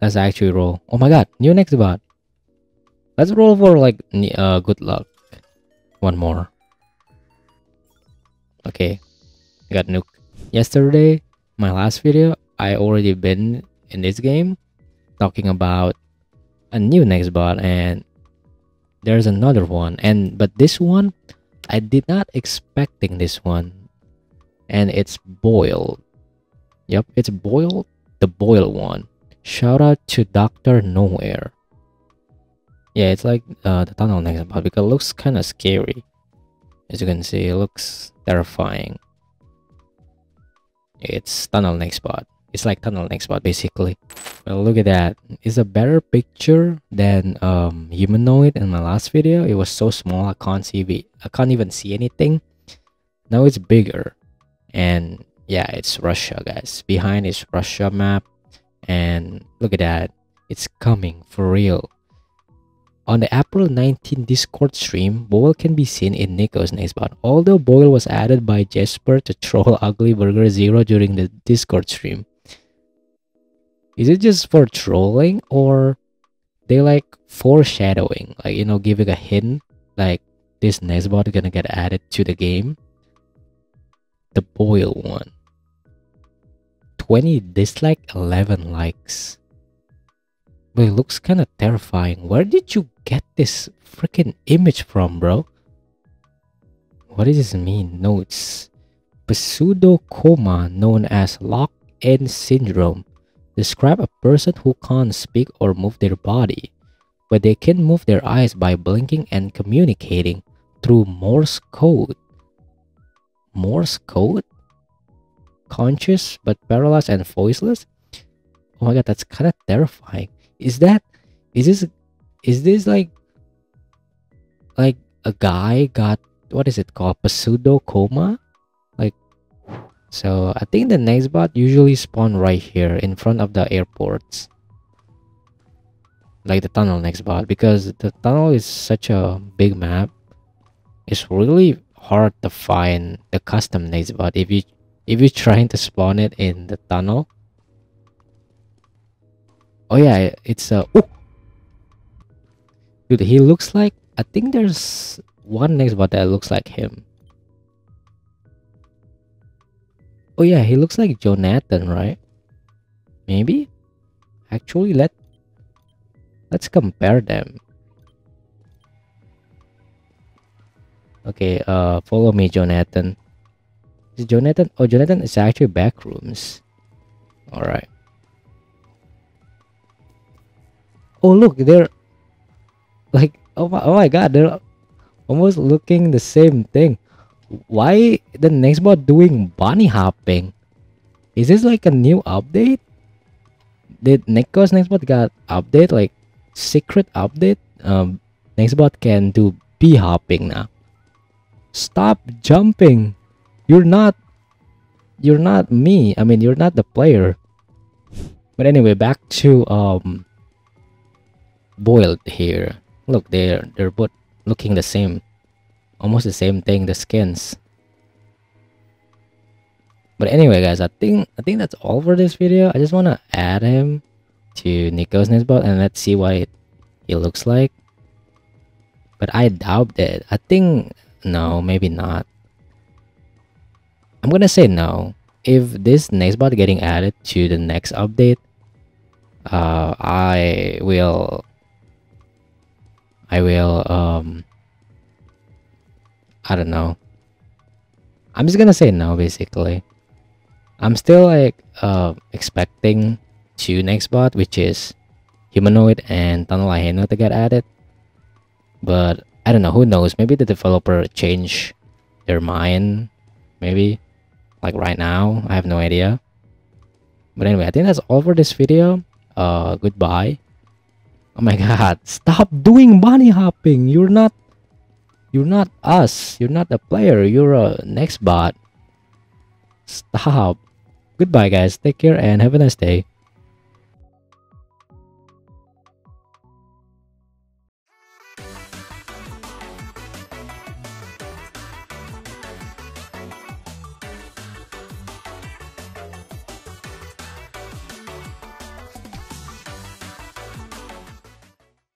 Let's actually roll. Oh my god, new Nextbot. Let's roll for like good luck. One more. Okay, got nuke. Yesterday, my last video, I already been in this game talking about a new Nextbot, and there's another one, and but this one I did not expecting this one, and it's Boyle. Yep, it's Boyle, the Boyle one. Shout out to Dr. Nowhere. Yeah, it's like the tunnel Nextbot because it looks kind of scary. As you can see, it looks terrifying. It's tunnel Nextbot. It's like tunnel Nextbot basically. Well, look at that. It's a better picture than humanoid in my last video. It was so small I can't see. I can't even see anything. Now it's bigger, and yeah, it's Russia, guys. Behind is Russia map, and look at that. It's coming for real. On the April 19 Discord stream, Boyle can be seen in Nico's Nextbot. Although Boyle was added by Jesper to troll Ugly Burger Zero during the Discord stream. Is it just for trolling, or they like foreshadowing, like, you know, giving a hint like this Nextbot gonna get added to the game? The Boyle one. 20 dislike, 11 likes. But it looks kind of terrifying. Where did you get this freaking image from, bro? What does this mean? Notes. Pseudocoma, known as Lock-in Syndrome, describe a person who can't speak or move their body, but they can move their eyes by blinking and communicating through Morse code. Morse code? Conscious but paralyzed and voiceless? Oh my god, that's kind of terrifying. Is this like a guy got, what is it called, pseudocoma? Like, so I think the Nextbot usually spawn right here in front of the airports, like the tunnel Nextbot, because the tunnel is such a big map. It's really hard to find the custom Nextbot if you're trying to spawn it in the tunnel. Oh yeah, it's a dude. He looks like, I think there's one Nextbot that looks like him. Oh yeah, he looks like Jonathan, right? Maybe. Actually, let's compare them. Okay, follow me, Jonathan. Is Jonathan? Oh, Jonathan is actually backrooms. All right. Oh look, they're like, oh my god, they're almost looking the same thing. Why the Nextbot doing bunny hopping? Is this like a new update? Did Nico's Nextbot got update, like secret update? Nextbot can do bee hopping now. Stop jumping. You're not me. I mean, you're not the player. But anyway, back to Boiled here. Look, they're both looking the same, almost the same thing, the skins. But anyway, guys, I think that's all for this video. I just want to add him to Nico's Nextbot and let's see what it looks like. But I doubt it. I think no, maybe not. I'm gonna say no. If this Nextbot getting added to the next update, I will I don't know. I'm just gonna say no basically. I'm still like expecting two Nextbot, which is humanoid and Tunnelahena, to get added. But I don't know, who knows, maybe the developer change their mind, maybe like right now, I have no idea. But anyway, I think that's all for this video. Goodbye. Oh my god, stop doing bunny hopping. You're not us. You're not a player. You're a Nextbot. Stop. Goodbye, guys. Take care and have a nice day.